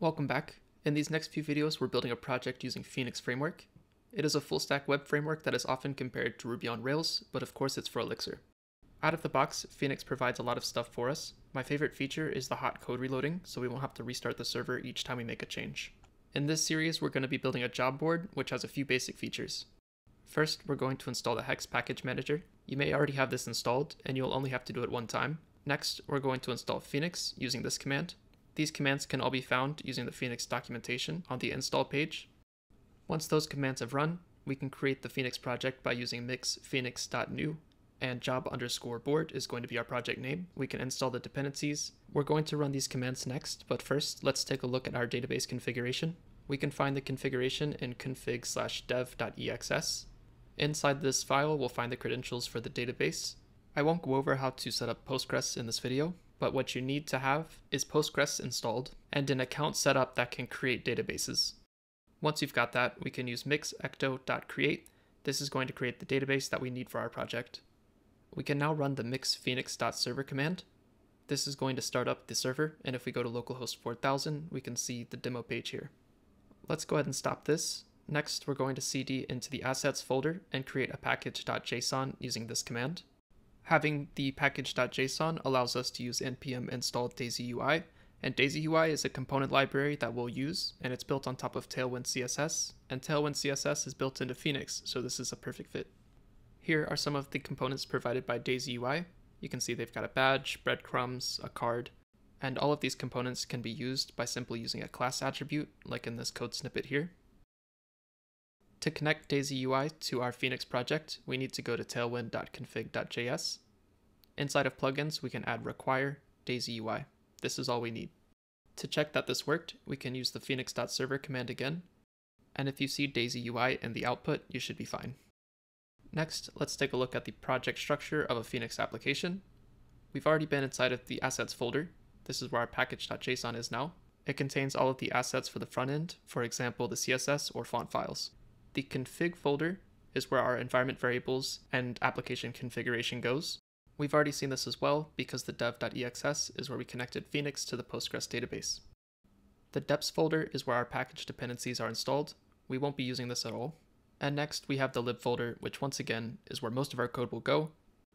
Welcome back. In these next few videos, we're building a project using Phoenix Framework. It is a full-stack web framework that is often compared to Ruby on Rails, but of course it's for Elixir. Out of the box, Phoenix provides a lot of stuff for us. My favorite feature is the hot code reloading, so we won't have to restart the server each time we make a change. In this series, we're going to be building a job board, which has a few basic features. First, we're going to install the Hex package manager. You may already have this installed, and you'll only have to do it one time. Next, we're going to install Phoenix using this command. These commands can all be found using the Phoenix documentation on the install page. Once those commands have run, we can create the Phoenix project by using mix phoenix.new, and job_board is going to be our project name. We can install the dependencies. We're going to run these commands next, but first let's take a look at our database configuration. We can find the configuration in config/dev.exs. Inside this file, we'll find the credentials for the database. I won't go over how to set up Postgres in this video, but what you need to have is Postgres installed and an account set up that can create databases. Once you've got that, we can use mix ecto.create. This is going to create the database that we need for our project. We can now run the mix phoenix.server command. This is going to start up the server, and if we go to localhost 4000, we can see the demo page here. Let's go ahead and stop this. Next, we're going to cd into the assets folder and create a package.json using this command. Having the package.json allows us to use npm install daisyui, and daisyui is a component library that we'll use, and it's built on top of Tailwind CSS, and Tailwind CSS is built into Phoenix, so this is a perfect fit. Here are some of the components provided by daisyui. You can see they've got a badge, breadcrumbs, a card, and all of these components can be used by simply using a class attribute, like in this code snippet here. To connect daisyui to our Phoenix project, we need to go to tailwind.config.js. Inside of plugins, we can add require daisyui. This is all we need. To check that this worked, we can use the phoenix.server command again, and if you see daisyui in the output, you should be fine. Next, let's take a look at the project structure of a Phoenix application. We've already been inside of the assets folder. This is where our package.json is now. It contains all of the assets for the front end, for example, the CSS or font files. The config folder is where our environment variables and application configuration goes. We've already seen this as well because the dev.exs is where we connected Phoenix to the Postgres database. The deps folder is where our package dependencies are installed. We won't be using this at all. And next we have the lib folder, which once again is where most of our code will go.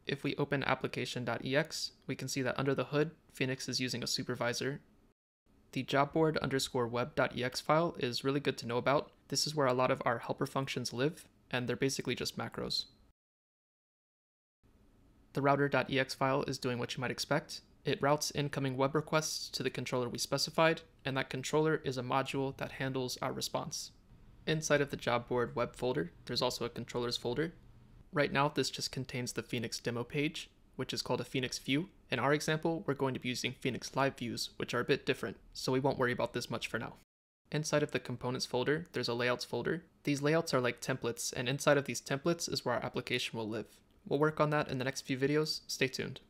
If we open application.ex, we can see that under the hood, Phoenix is using a supervisor. The jobboard_web.ex file is really good to know about. This is where a lot of our helper functions live, and they're basically just macros. The router.ex file is doing what you might expect. It routes incoming web requests to the controller we specified, and that controller is a module that handles our response. Inside of the jobboard web folder, there's also a controllers folder. Right now, this just contains the Phoenix demo page, which is called a Phoenix view. In our example, we're going to be using Phoenix Live views, which are a bit different, so we won't worry about this much for now. Inside of the components folder, there's a layouts folder. These layouts are like templates, and inside of these templates is where our application will live. We'll work on that in the next few videos. Stay tuned.